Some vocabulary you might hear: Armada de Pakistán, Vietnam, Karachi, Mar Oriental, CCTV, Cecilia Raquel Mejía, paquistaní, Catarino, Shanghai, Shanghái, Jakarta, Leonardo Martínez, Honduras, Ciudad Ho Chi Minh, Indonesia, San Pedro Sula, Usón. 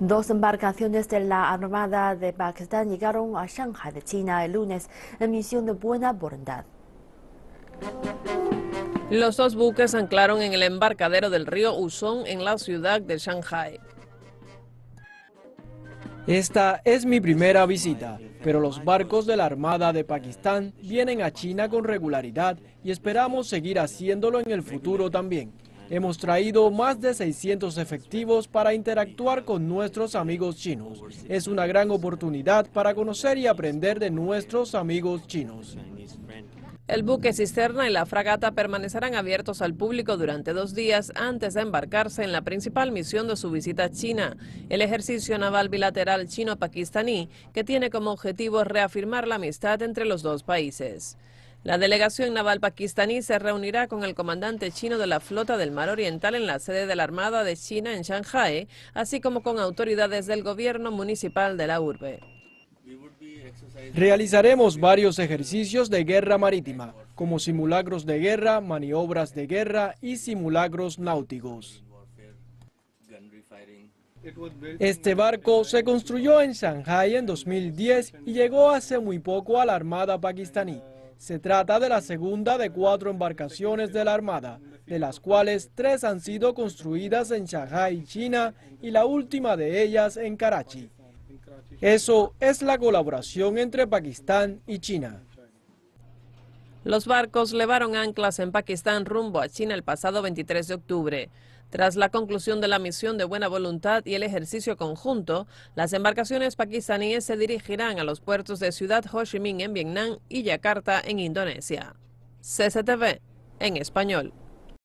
Dos embarcaciones de la Armada de Pakistán llegaron a Shanghai de China el lunes en misión de buena voluntad. Los dos buques anclaron en el embarcadero del río Usón en la ciudad de Shanghai. Esta es mi primera visita, pero los barcos de la Armada de Pakistán vienen a China con regularidad y esperamos seguir haciéndolo en el futuro también. Hemos traído más de 600 efectivos para interactuar con nuestros amigos chinos. Es una gran oportunidad para conocer y aprender de nuestros amigos chinos. El buque cisterna y la fragata permanecerán abiertos al público durante 2 días antes de embarcarse en la principal misión de su visita a China, el ejercicio naval bilateral chino-pakistaní, que tiene como objetivo reafirmar la amistad entre los dos países. La delegación naval pakistaní se reunirá con el comandante chino de la flota del Mar Oriental en la sede de la Armada de China en Shanghái, así como con autoridades del gobierno municipal de la urbe. Realizaremos varios ejercicios de guerra marítima, como simulacros de guerra, maniobras de guerra y simulacros náuticos. Este barco se construyó en Shanghái en 2010 y llegó hace muy poco a la Armada pakistaní. Se trata de la segunda de 4 embarcaciones de la Armada, de las cuales 3 han sido construidas en Shanghái, China, y la última de ellas en Karachi. Eso es la colaboración entre Pakistán y China. Los barcos levaron anclas en Pakistán rumbo a China el pasado 23 de octubre. Tras la conclusión de la misión de buena voluntad y el ejercicio conjunto, las embarcaciones pakistaníes se dirigirán a los puertos de Ciudad Ho Chi Minh en Vietnam y Jakarta en Indonesia. CCTV en español.